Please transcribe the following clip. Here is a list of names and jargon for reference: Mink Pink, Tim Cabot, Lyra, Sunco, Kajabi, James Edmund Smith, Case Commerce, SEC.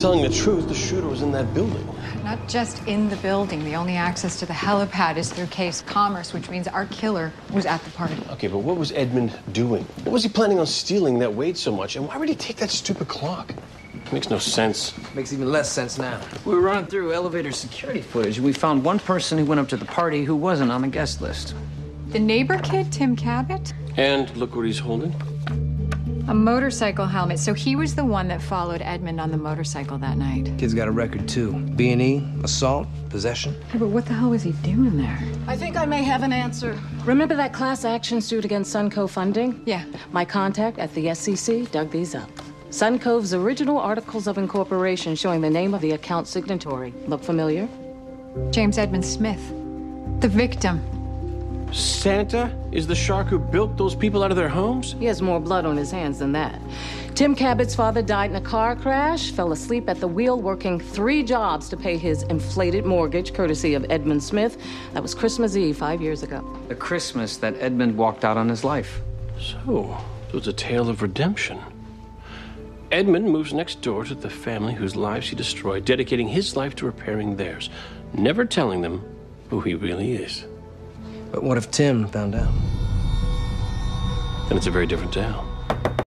Telling the truth, the shooter was in that building. Not just in the building. The only access to the helipad is through Case Commerce, which means our killer was at the party. Okay, but what was Edmund doing? What was he planning on stealing that weighed so much? And why would he take that stupid clock? It makes no sense. Makes even less sense now. We were running through elevator security footage, and we found one person who went up to the party who wasn't on the guest list. The neighbor kid, Tim Cabot? And look what he's holding. A motorcycle helmet, so he was the one that followed Edmund on the motorcycle that night. Kid's got a record, too. B&E, assault, possession. Hey, but what the hell was he doing there? I think I may have an answer. Remember that class action suit against Sunco funding? Yeah. My contact at the SEC dug these up. Sunco's original articles of incorporation showing the name of the account signatory. Look familiar? James Edmund Smith, the victim. Santa is the shark who built those people out of their homes? He has more blood on his hands than that. Tim Cabot's father died in a car crash, fell asleep at the wheel, working 3 jobs to pay his inflated mortgage, courtesy of Edmund Smith. That was Christmas Eve 5 years ago. The Christmas that Edmund walked out on his life. So it's a tale of redemption. Edmund moves next door to the family whose lives he destroyed, dedicating his life to repairing theirs, never telling them who he really is. But what if Tim found out? Then it's a very different tale.